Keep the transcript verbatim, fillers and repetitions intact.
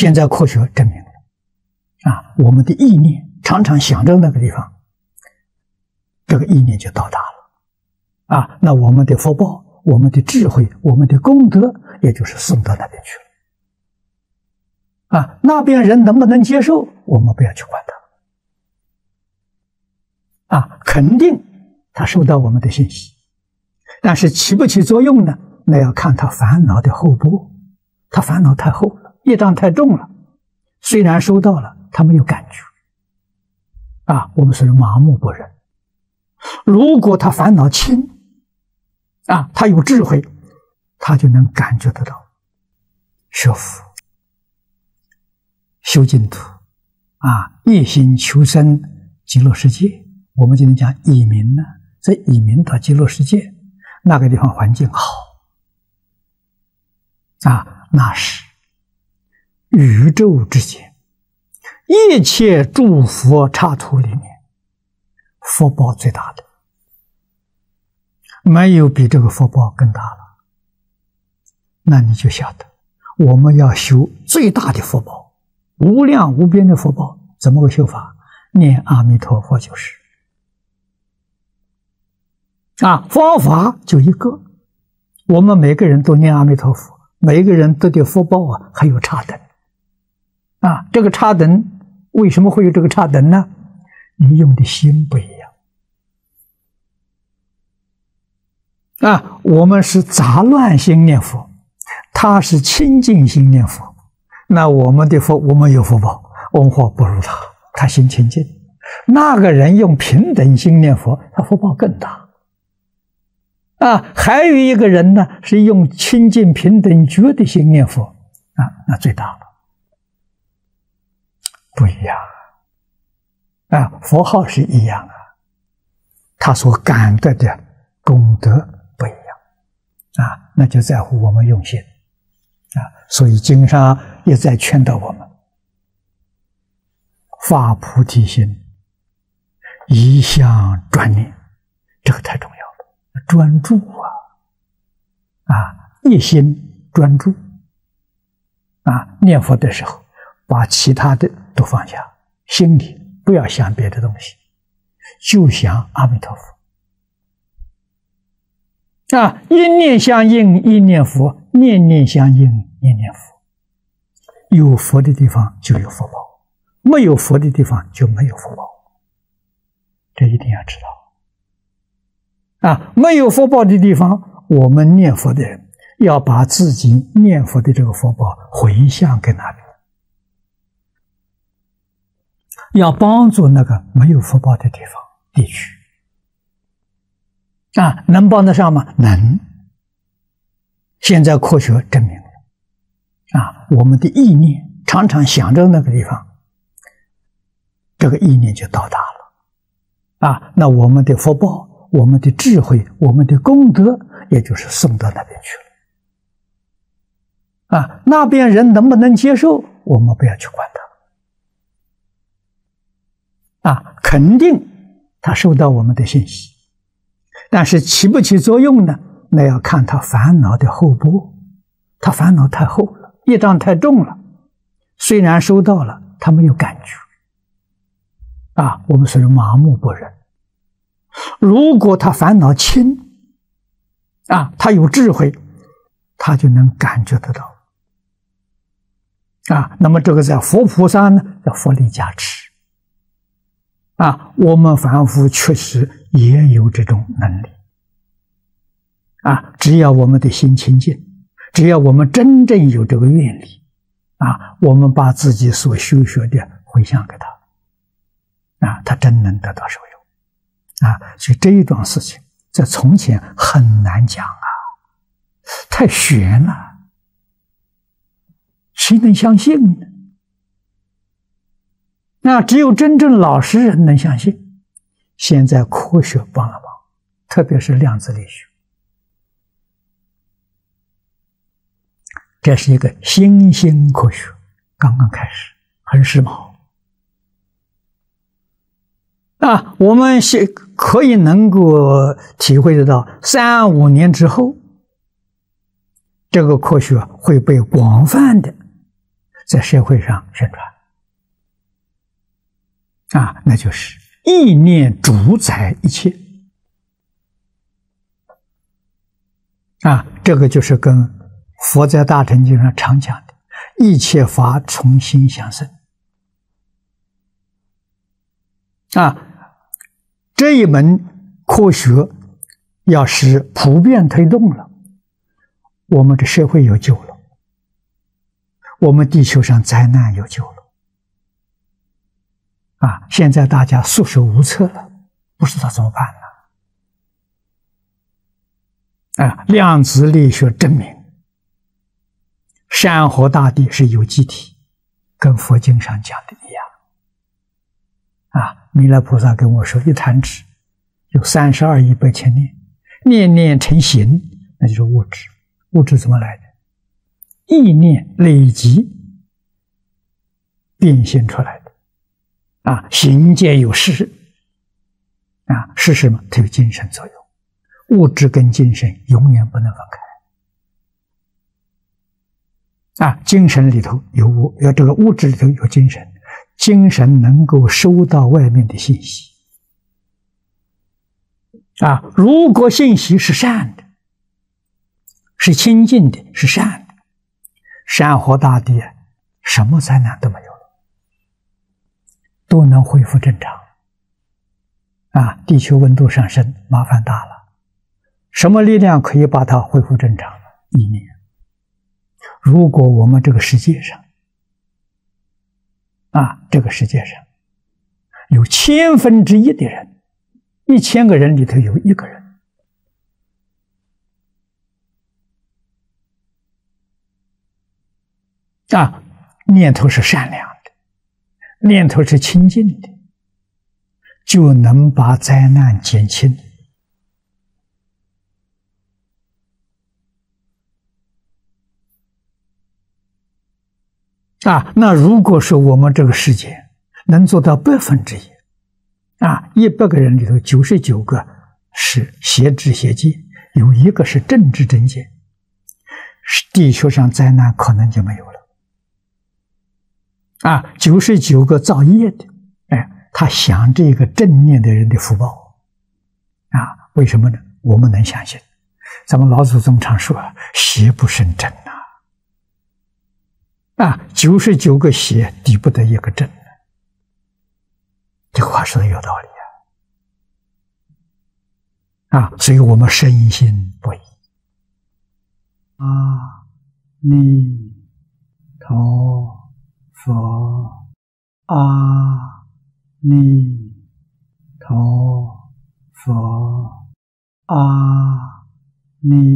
现在科学证明了，啊，我们的意念常常想着那个地方，这个意念就到达了，啊，那我们的福报、我们的智慧、我们的功德，也就是送到那边去了，啊，那边人能不能接受，我们不要去管他，啊，肯定他收到我们的信息，但是起不起作用呢？那要看他烦恼的厚薄，他烦恼太厚了，业障太重了，虽然收到了，他没有感觉，啊，我们说是麻木不仁。如果他烦恼轻，啊，他有智慧，他就能感觉得到，学佛、修净土，啊，一心求生极乐世界。我们今天讲移民呢，在移民到极乐世界，那个地方环境好，啊，那是宇宙之间一切诸佛刹土里面福报最大的，没有比这个福报更大了。那你就晓得，我们要修最大的福报，无量无边的福报，怎么个修法？念阿弥陀佛就是，啊，方法就一个，我们每个人都念阿弥陀佛，每一个人都得福报啊，还有差等，啊，这个差等为什么会有这个差等呢？你用的心不一样，啊，我们是杂乱心念佛，他是清净心念佛，那我们的佛，我们有福报，我们福不如他，他心清净；那个人用平等心念佛，他福报更大。啊，还有一个人呢，是用清净平等觉的心念佛，啊，那最大了，不一样啊！佛号是一样啊，他所感得的功德不一样啊，那就在乎我们用心啊。所以经上也在劝导我们：发菩提心，一向专念，这个太重要。专注啊，啊，一心专注啊，念佛的时候，把其他的都放下，心里不要想别的东西，就想阿弥陀佛啊，一念相应，一念佛，念念相应，念念佛。有佛的地方就有福报，没有佛的地方就没有福报，这一定要知道。啊，没有福报的地方，我们念佛的人要把自己念佛的这个福报回向给那边，要帮助那个没有福报的地方地区。啊，能帮得上吗？能。现在科学证明了，啊，我们的意念常常想着那个地方，这个意念就到达了。啊，那我们的福报，我们的智慧，我们的功德，也就是送到那边去了，啊，那边人能不能接受，我们不要去管他，啊，肯定他收到我们的信息，但是起不起作用呢？那要看他烦恼的厚薄，他烦恼太厚了，业障太重了，虽然收到了，他没有感觉，啊，我们所谓麻木不仁。如果他烦恼轻，啊，他有智慧，他就能感觉得到，啊，那么这个在佛菩萨呢，叫佛力加持，啊，我们凡夫确实也有这种能力，啊，只要我们的心清净，只要我们真正有这个愿力，啊，我们把自己所修学的回向给他，啊，他真能得到受益。啊，所以这一桩事情在从前很难讲啊，太玄了，谁能相信呢？那只有真正老实人能相信。现在科学帮了忙，特别是量子力学，这是一个新兴科学，刚刚开始，很时髦。啊，我们是可以能够体会得到，三五年之后，这个科学会被广泛的在社会上宣传啊，那就是意念主宰一切啊，这个就是跟佛在大乘经上常讲的“一切法从心想生”啊，这一门科学要是普遍推动了，我们的社会有救了。 我们地球上灾难有救了，啊！现在大家束手无策了，不知道怎么办了。啊，量子力学证明，山河大地是有机体，跟佛经上讲的一样。啊，弥勒菩萨跟我说，一弹指有三十二亿八千念，念念成形，那就是物质。物质怎么来的？ 意念累积变现出来的，啊，行皆有识，啊，识什么？它有精神作用，物质跟精神永远不能分开，啊，精神里头有物，有这个物质里头有精神，精神能够收到外面的信息，啊，如果信息是善的，是清净的，是善的。 山河大地，什么灾难都没有了，都能恢复正常。啊，地球温度上升，麻烦大了。什么力量可以把它恢复正常？意念。如果我们这个世界上，啊，这个世界上有千分之一的人，一千个人里头有一个人。 啊，念头是善良的，念头是清净的，就能把灾难减轻。啊，那如果说我们这个世界能做到百分之一，啊，一百个人里头九十九个是邪知邪见，有一个是正知正见，地球上灾难可能就没有了。 啊，九十九个造业的，哎，他想这个正念的人的福报，啊，为什么呢？我们能相信，咱们老祖宗常说“邪不胜正”呐，啊，九十九个邪抵不得一个正，这话说的有道理啊，啊，所以我们深信不疑。阿弥陀。 佛，阿弥陀佛，阿弥。